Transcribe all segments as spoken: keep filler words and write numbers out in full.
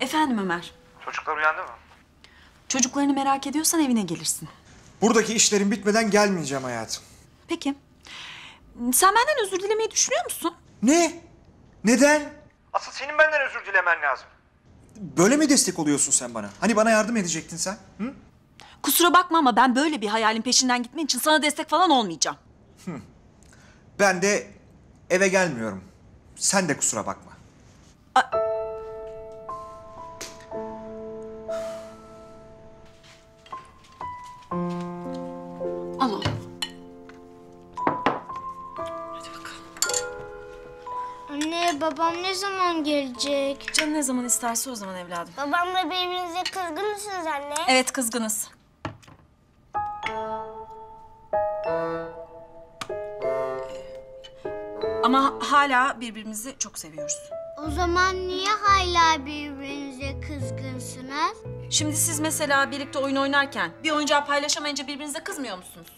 Efendim Ömer. Çocuklar uyandı mı? Çocuklarını merak ediyorsan evine gelirsin. Buradaki işlerim bitmeden gelmeyeceğim hayatım. Peki. Sen benden özür dilemeyi düşünüyor musun? Ne? Neden? Asıl senin benden özür dilemen lazım. Böyle mi destek oluyorsun sen bana? Hani bana yardım edecektin sen? Hı? Kusura bakma ama ben böyle bir hayalin peşinden gitmen için sana destek falan olmayacağım. Hı. Ben de eve gelmiyorum. Sen de kusura bakma. A Babam ne zaman gelecek? Canım ne zaman isterse o zaman evladım. Babamla birbirinize kızgın mısınız anne? Evet kızgınız. Ama hala birbirimizi çok seviyoruz. O zaman niye hala birbirinize kızgınsınız? Şimdi siz mesela birlikte oyun oynarken bir oyuncağı paylaşamayınca birbirinize kızmıyor musunuz?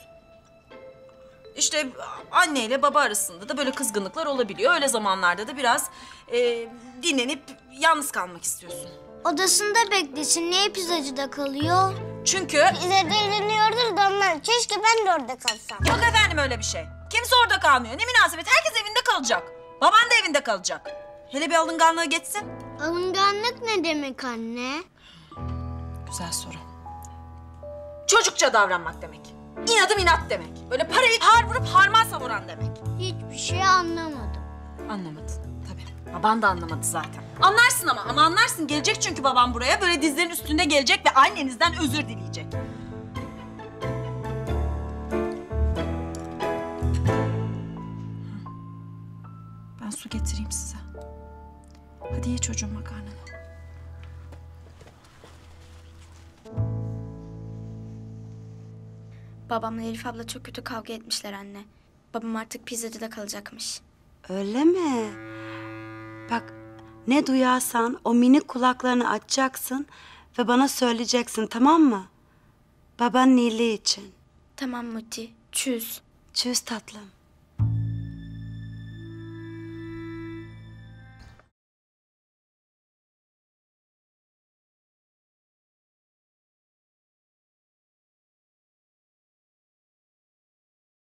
İşte anne ile baba arasında da böyle kızgınlıklar olabiliyor. Öyle zamanlarda da biraz e, dinlenip yalnız kalmak istiyorsun. Odasında beklesin. Niye pizzacıda kalıyor? Çünkü... Pizzacıda dinliyordur da ondan. Keşke ben de orada kalsam. Yok efendim öyle bir şey. Kimse orada kalmıyor. Ne münasebet. Herkes evinde kalacak. Baban da evinde kalacak. Hele bir alınganlığı geçsin. Alınganlık ne demek anne? Güzel soru. Çocukça davranmak demek. İnadım inat demek. Böyle parayı har vurup harman savuran demek. Hiçbir şey anlamadım. Anlamadın tabii. Baban da anlamadı zaten. Anlarsın ama ama anlarsın. Gelecek çünkü babam buraya böyle dizlerin üstünde gelecek ve annenizden özür dileyecek. Ben su getireyim size. Hadi ye çocuğum makarnanı. Babamla Elif abla çok kötü kavga etmişler anne. Babam artık pizzacıda kalacakmış. Öyle mi? Bak ne duyarsan o minik kulaklarını açacaksın ve bana söyleyeceksin tamam mı? Baban iyiliği için. Tamam Muti. Çüz. Çüz tatlım.